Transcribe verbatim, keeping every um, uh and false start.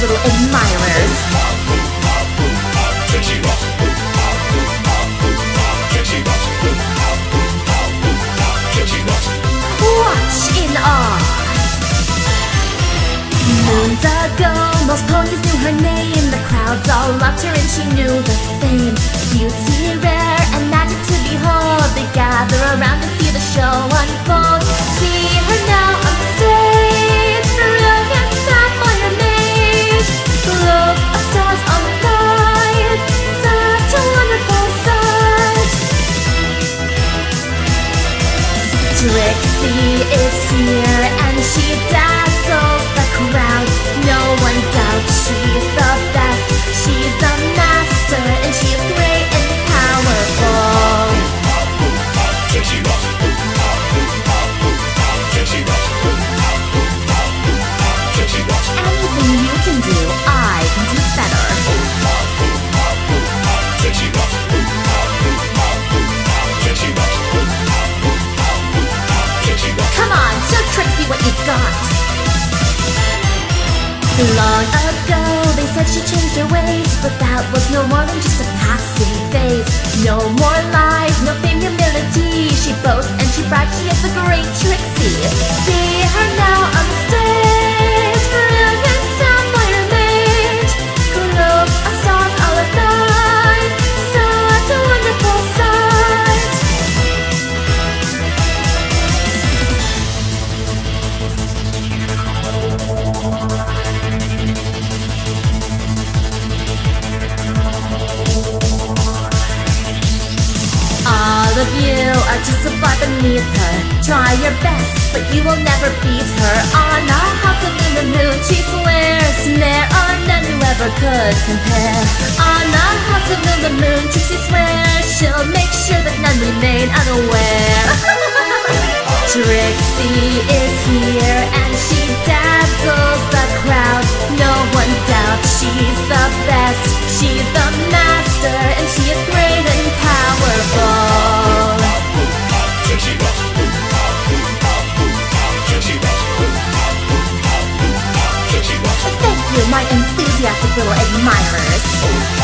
little admirers. Watch in awe. Moons ago, most ponies knew her name. The crowds all loved her and she knew the fame. Beauty rare and magic to behold. They gather around to see the show unfold. See her now on the stage, the real handsome boy her maid. The look of stars on the night, such a wonderful sight. Trixie is here and she dazzles the crowd. No one doubts she's the best. She's the master and she's great and powerful. Trixie rocks. Trixie rocks. Trixie rocks. Anything you can do, I can do better. Trixie rocks. Trixie rocks. Come on, show Trixie what you've got. Long ago, they said she changed her ways, but that was no more than just a passing phase. No more lies, no fame, humility. She boasts and she brags, she is the great Trixie. See her now on the stage, brilliant sound by her mate. Globe of stars all at night, such a wonderful sight. All of you are just a bar beneath her. Try your best, but you will never beat her. On a hustle in the moon, she swears, snare on none who ever could compare. On a hustle in the moon, Trixie swears, she'll make sure that none remain unaware. Trixie is here and she dazzles the crowd. No one doubts she's the best. She's the master and she is great and powerful. Thank you, my enthusiastic little admirers.